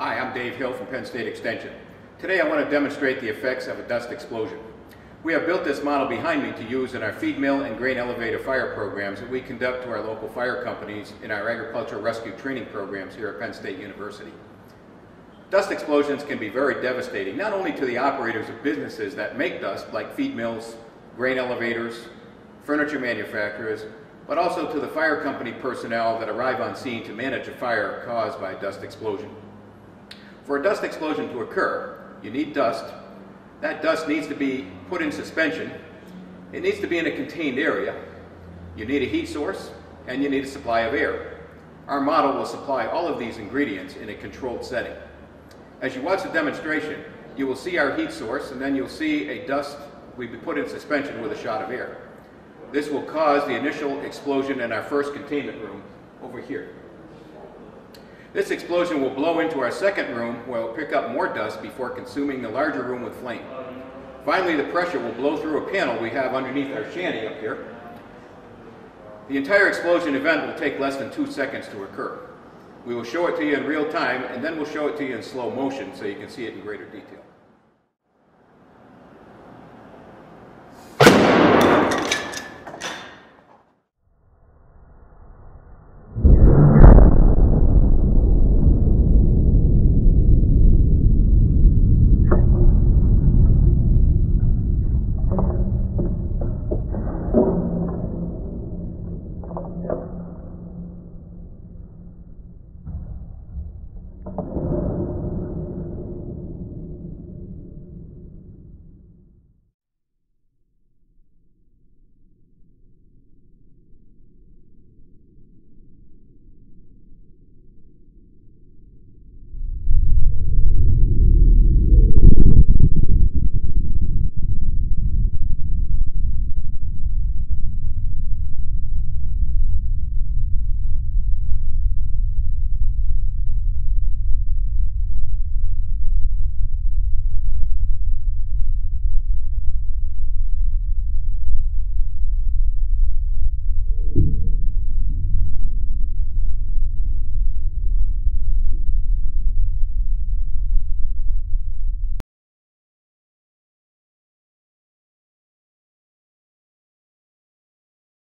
Hi, I'm Dave Hill from Penn State Extension. Today I want to demonstrate the effects of a dust explosion. We have built this model behind me to use in our feed mill and grain elevator fire programs that we conduct to our local fire companies in our agricultural rescue training programs here at Penn State University. Dust explosions can be very devastating, not only to the operators of businesses that make dust like feed mills, grain elevators, furniture manufacturers, but also to the fire company personnel that arrive on scene to manage a fire caused by a dust explosion. For a dust explosion to occur, you need dust. That dust needs to be put in suspension. It needs to be in a contained area. You need a heat source, and you need a supply of air. Our model will supply all of these ingredients in a controlled setting. As you watch the demonstration, you will see our heat source, and then you'll see a dust we put in suspension with a shot of air. This will cause the initial explosion in our first containment room over here. This explosion will blow into our second room, where it will pick up more dust before consuming the larger room with flame. Finally, the pressure will blow through a panel we have underneath our shanty up here. The entire explosion event will take less than 2 seconds to occur. We will show it to you in real time, and then we'll show it to you in slow motion so you can see it in greater detail.